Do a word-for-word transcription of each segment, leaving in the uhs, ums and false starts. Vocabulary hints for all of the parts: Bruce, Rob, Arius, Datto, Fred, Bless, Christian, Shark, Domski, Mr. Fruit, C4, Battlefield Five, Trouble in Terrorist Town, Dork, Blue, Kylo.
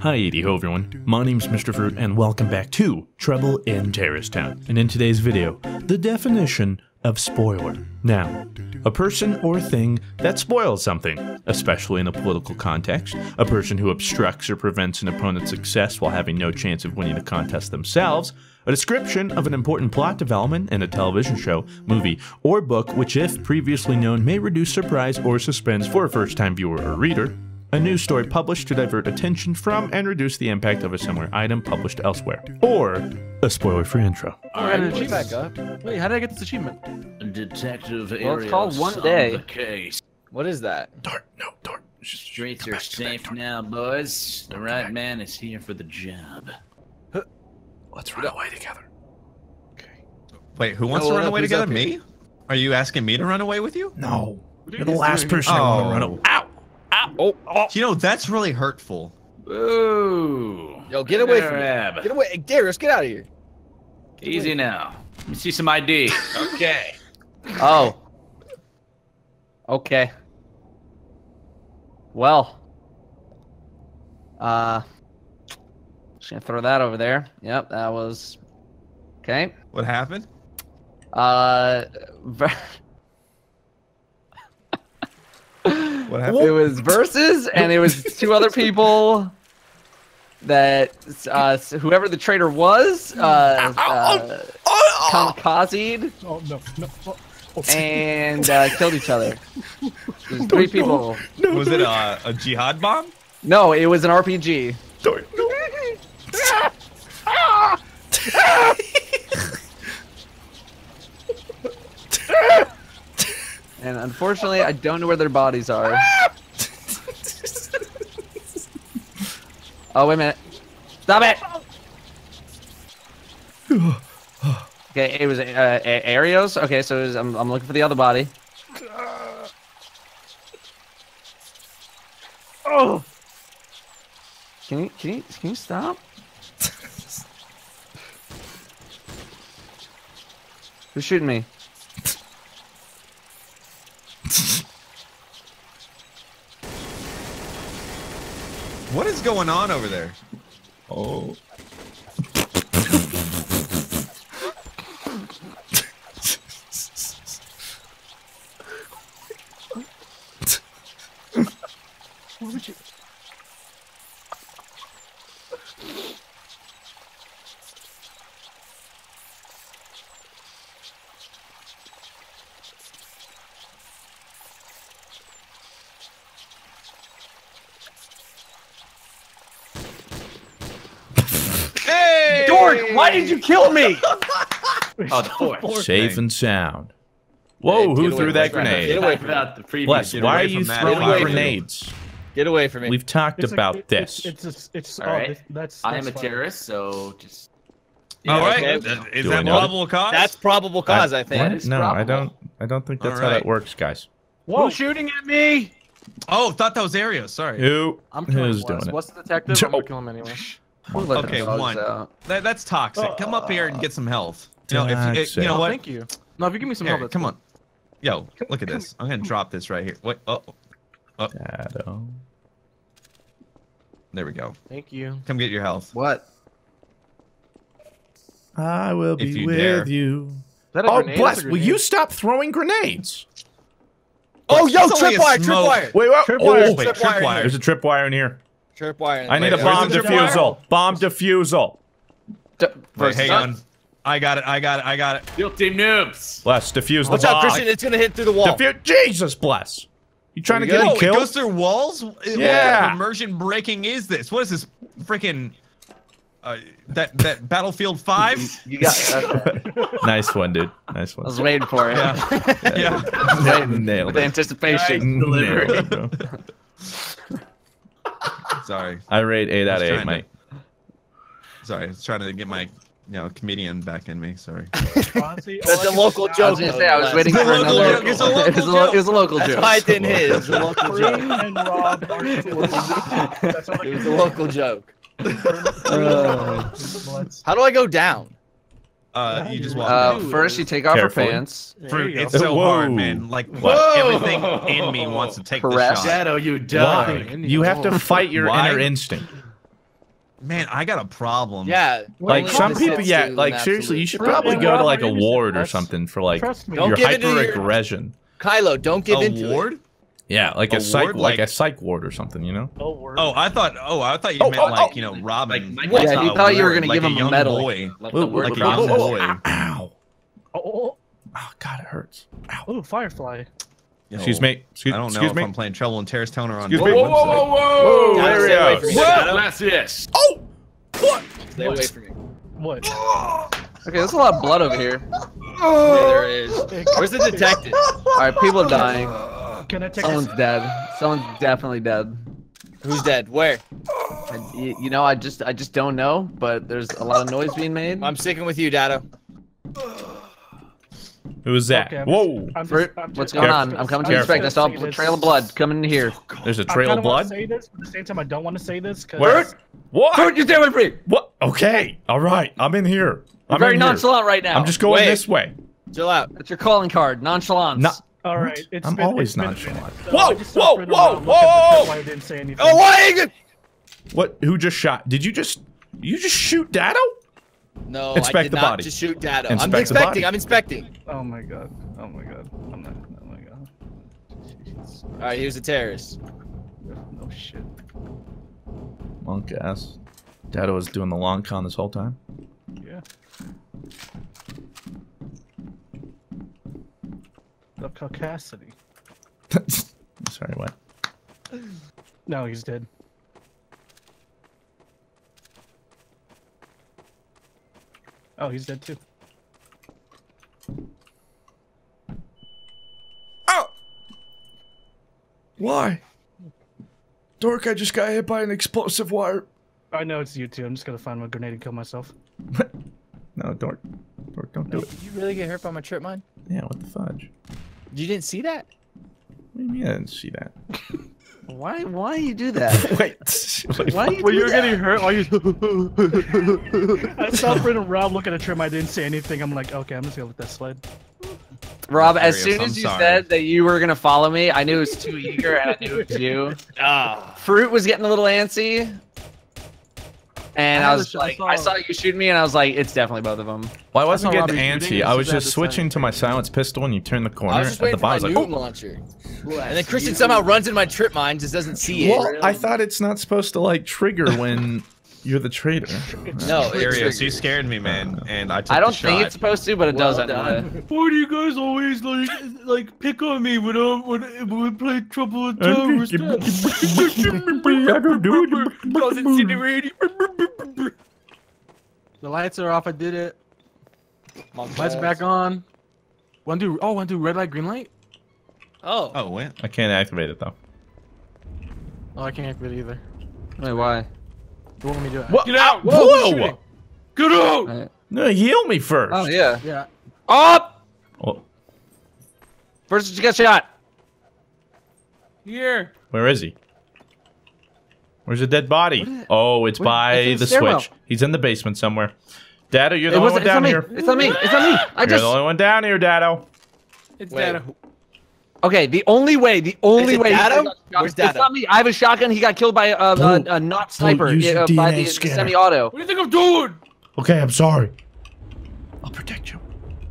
Hi-di ho everyone, my name's Mister Fruit and welcome back to Trouble in Terrorist Town. And in today's video, the definition of spoiler. Now, a person or thing that spoils something, especially in a political context, a person who obstructs or prevents an opponent's success while having no chance of winning the contest themselves, a description of an important plot development in a television show, movie, or book which if previously known may reduce surprise or suspense for a first-time viewer or reader, a news story published to divert attention from and reduce the impact of a similar item published elsewhere. Or a spoiler-free intro. Alright, an achievement back up. Wait, how did I get this achievement? Detective Arius. Well, it's called One Day. The case. What is that? Dork, no, Dork. Streets are safe now, boys. The right man is here for the job. Huh. Let's run away together. Okay. Wait, who wants oh, to run away together? Me? Are you asking me to run away with you? No. You're the last person I want to run away. Ow! Oh, oh, you know, that's really hurtful. Boo. Yo, get away from me. Get away. Darius, get out of here. Get Easy away. now. Let me see some I D. Okay. Oh. Okay. Well. Uh. Just gonna throw that over there. Yep, that was. Okay. What happened? Uh. What happened? It was versus, and it was two other people that uh, whoever the traitor was uh, uh, kamikaze'd oh, no, no, oh, oh. and uh, killed each other. It was three no, people. No, no, was it uh, a jihad bomb? No, it was an R P G. Sorry, no. And unfortunately, I don't know where their bodies are. Oh, wait a minute. Stop it! Okay, it was uh, Arius. Okay, so it was, I'm, I'm looking for the other body. Oh! Can you, can you, can you stop? Who's shooting me? What is going on over there? Oh. What would you... Why did you kill me? Oh, safe thing. and sound. Whoa, hey, who threw that grenade? Get away from that. Bless, why are you throwing grenades? Get away from me. We've talked it's about a, this. It's, it's, it's, all right. That's, that's I am a terrorist, so just. Yeah, all right. Okay. That, is Do that probable it? cause? That's probable cause, I, I think. No, probable. I don't. I don't think that's right. how that works, guys. Whoa, Who's shooting at me? Oh, thought that was Arius. Sorry. Who? I'm killing Bless. What's the detective? I'm gonna kill him anyway. We'll okay, one. That, that's toxic. Uh, come up here and get some health. You know, if, if, you know what? Thank you. No, if you give me some here, health. Come on. Yo, look at this. I'm gonna drop this right here. Wait. Oh. Oh. Datto. There we go. Thank you. Come get your health. What? I will be you with dare. you. Oh, Bless! Will you stop throwing grenades? Oh, yo, tripwire, tripwire. Wait, what? Tripwire, oh, wait, tripwire. Tripwire. There's a tripwire in here. I need a bomb defusal. Bomb defusal. Wait, hang on. I got it. I got it. I got it. Guilty noobs. Bless. Defuse the bomb. Watch out, Christian. It's gonna hit through the wall. Defu Jesus, Bless. You trying to get me killed? It goes through walls. Yeah. What kind of immersion breaking is this? What is this freaking? Uh, that that Battlefield Five. You got that. Nice one, dude. Nice one. I was waiting for it. Yeah. yeah. yeah. Nailed it. The anticipation. Delivery. Sorry. I rate eight out of eight, mate. To... Sorry, I was trying to get my, you know, comedian back in me. Sorry. That's a local joke. I was gonna say I was waiting for another joke. It's a local joke. It was a local joke. I didn't hit. It was a local joke. It was a local joke. How do I go down? Uh, you just walk. Uh, first you take off your pants. Fruit, it's so Whoa. hard, man. Like what? everything in me wants to take Press. the shot. Datto, you die. You have to fight your Why? inner instinct. Man, I got a problem. Yeah. Like some people, yeah. Like seriously, you should probably go to like a ward or something for like your hyper-aggression. Kylo, don't give in to it. Yeah, like a psych, like a psych ward or something, you know. Oh, I thought. Oh, I thought you meant like you know, Robin. Yeah, you thought you were gonna give him a medal. Like a young boy. Ow. Oh. Oh God, it hurts. Ow. Oh, Firefly. No. Excuse me. Excuse, I don't know excuse if me. I'm playing Trouble in Terrorist Town or on. Excuse me. Whoa, whoa, whoa, whoa! whoa. Arius. What? Yes. Oh! What? Stay away from me. What? Okay, there's a lot of blood over here. Yeah, there is. Where's the detective? All right, people are dying. Can I take Someone's dead. Someone's definitely dead. Who's dead? Where? I, you know, I just, I just don't know. But there's a lot of noise being made. I'm sticking with you, Datto. Who was that? Okay, I'm Whoa! Just, I'm just, I'm just, What's going on? I'm coming to your respect. I saw a trail of blood coming in here. There's a trail of blood? I say this, but at the same time, I don't want to say this. What? What? Fruit, you're doing free! What? Okay. All right. I'm in here. I'm very in nonchalant here. right now. I'm just going Wait. this way. Chill out. That's your calling card. Nonchalance. No All right. It's I'm been, always it's nonchalant. Been, whoa! So whoa! Whoa! Whoa! Whoa! I didn't say anything. Oh, what? What? Who just shot? Did you just? You just shoot Datto? No, Inspect I did the not body. just shoot Datto. Inspect I'm inspecting, I'm inspecting. Oh my god, oh my god, I'm not, oh my god. Jeez. All right, here's the terrorist. No shit. Monk ass. Datto was doing the long con this whole time? Yeah. The caucasity. Sorry, what? No, he's dead. Oh, he's dead too. Oh! Why? Dork, I just got hit by an explosive wire. I know it's you too. I'm just gonna find my grenade and kill myself. What? No, Dork. Dork, don't no, do it. Did you really get hurt by my trip mine? Yeah, what the fudge? You didn't see that? What do you mean I didn't see that? Why? Why do you do that? Wait. Wait why do you? Well, you were that? getting hurt. Why you? I saw Fred and Rob looking at trim. I didn't say anything. I'm like, okay, I'm just gonna let that slide. Rob, as soon as you said that you were gonna follow me, I knew it was too eager, and I knew it was you. Ah. Fruit was getting a little antsy, and I, I was like, I saw you shoot me, and I was like, it's definitely both of them. Well, I wasn't getting antsy. I was just switching to my silenced pistol, and you turn the corner at the bottom. I was like, oh. And then Christian somehow runs in my trip mine, just doesn't see well, it. Well, I thought it's not supposed to like trigger when you're the traitor. No, Arius, you scared me, man, and I took I don't the shot. think it's supposed to, but it well doesn't. Why do you guys always like like pick on me when I when we play Trouble in Terrorist Town? I don't do it. Doesn't insinuate. The lights are off. I did it. Lights back on. One do oh one do red light, green light. Oh. Oh, wait. I can't activate it though. Oh, I can't activate it either. Wait, why? You want me to do it? What? Get out! Whoa! Whoa. Get out! Right. No, heal me first. Oh yeah. Yeah. Up! Oh. First, you got shot. Here. Where is he? Where's the dead body? It? Oh, it's Wait, by it's the stairwell. switch. He's in the basement somewhere. Datto, you're the it only one down here. It's not me. It's not me. I you're just. You're the only one down here, Datto. It's Wait. Datto. Okay, the only way, the only way. Datto? Where's Datto? It's not me. I have a shotgun. He got killed by a, a, a not sniper uh, by the semi-auto. What do you think I'm doing? Okay, I'm sorry. I'll protect you.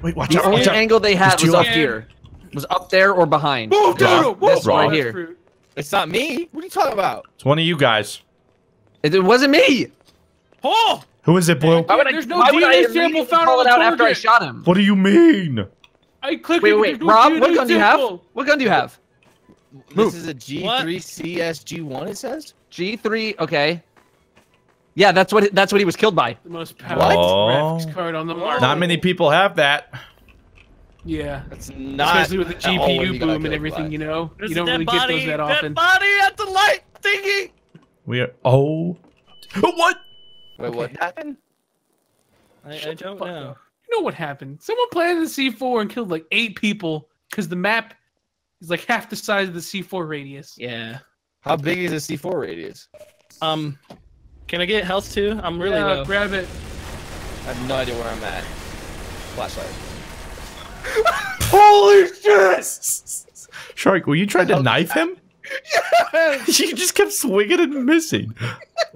Wait, watch out. The only angle they had was up here, was up there or behind. Move, Datto. This right here. It's not me. What are you talking about? It's one of you guys. It, it wasn't me. Oh. Who is it, Blue? There's no D N A sample found on the target. After I shot him. What do you mean? I clicked wait, wait, Rob, what gun do you have? What gun do you have? This is a G three C S G one, it says? G three, okay. Yeah, that's what that's what he was killed by. The most powerful graphics card on the market. Not many people have that. Yeah. That's not especially with the G P U boom and everything, you know? You don't really get those that often. That body at the light thingy! We are... Oh... What? Wait, what happened? I don't know. You know what happened? Someone planted the C four and killed like eight people because the map is like half the size of the C four radius. Yeah. How big is the C four radius? Um, can I get health too? I'm really yeah, low. Grab it. I have no idea where I'm at. Flashlight. Holy shit! Shark, will you try to knife him? Yes! You just kept swinging and missing.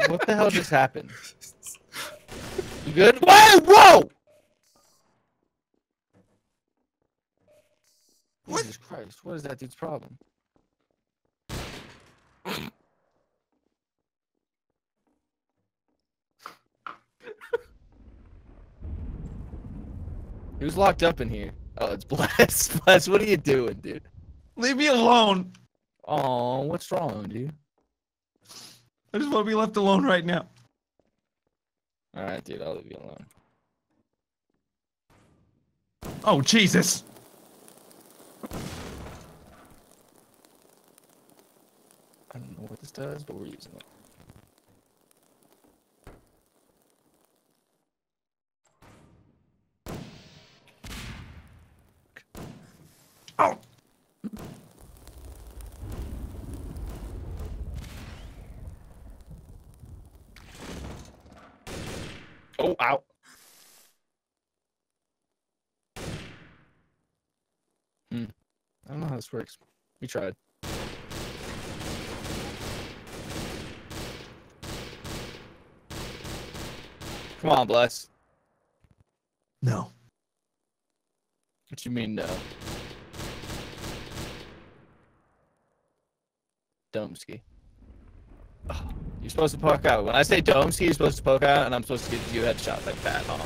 What the hell just happened? You good? Whoa! Whoa! What? Jesus Christ, what is that dude's problem? Who's locked up in here? Oh, it's Bless. Bless, what are you doing, dude? Leave me alone. Oh, what's wrong, dude? I just want to be left alone right now. All right, dude, I'll leave you alone. Oh, Jesus. I don't know what this does, but we're using it. Oh! Oh, ow. Hmm. I don't know how this works. We tried. Come on, Bless. No. What you mean, no? Domski. Oh, you're supposed to poke out. When I say Domski, you're supposed to poke out, and I'm supposed to give you a headshot like that. Oh,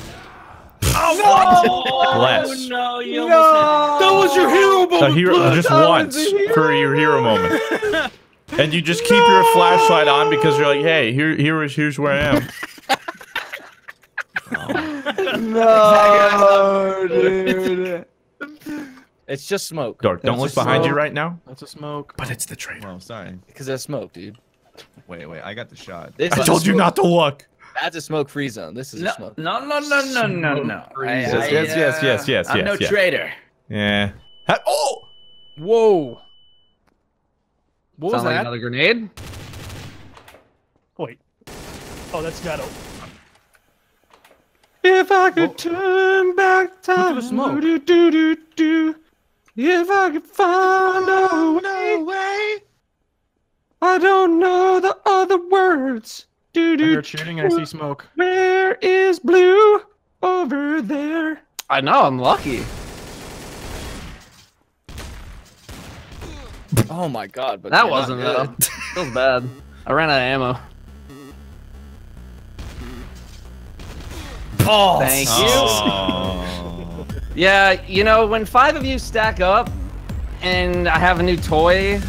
oh no! Bless. No, you no. Almost that was your hero moment. Hero, just that once hero for your hero moment. moment. And you just keep no. your flashlight on because you're like, hey, here, here is, here's where I am. Oh. No, dude. It's just smoke. Dork, don't look behind you right now. That's a smoke. But it's the traitor. Oh, sorry. Because that's smoke, dude. Wait, wait. I got the shot. I told you not to look. That's a smoke-free zone. This is a smoke. No, no, no, no, no, no. Yes, yes, yes, yes, yes. I'm no traitor. Yeah. Oh! Whoa. What was that? Another grenade? Wait. Oh, that's Datto. If I could turn back time. Smoke. Do, do, do, do. If I could find oh, a way, no way, I don't know the other words. Do, do, I heard shooting and I see smoke. Where is Blue? Over there. I know, I'm lucky. Oh my god, but that wasn't though. That was bad. I ran out of ammo. Oh, thank you. Oh. Yeah, you know, when five of you stack up and I have a new toy,